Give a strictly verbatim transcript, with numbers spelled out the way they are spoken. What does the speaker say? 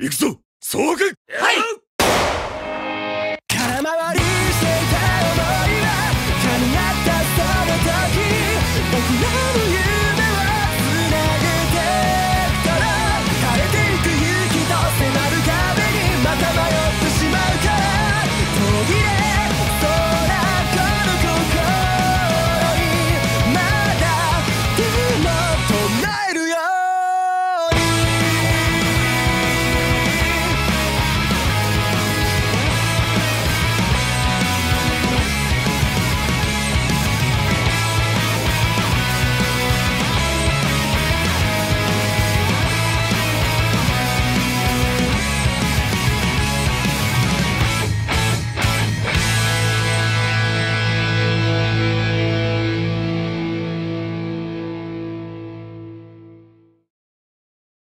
行くぞ、総北。はい。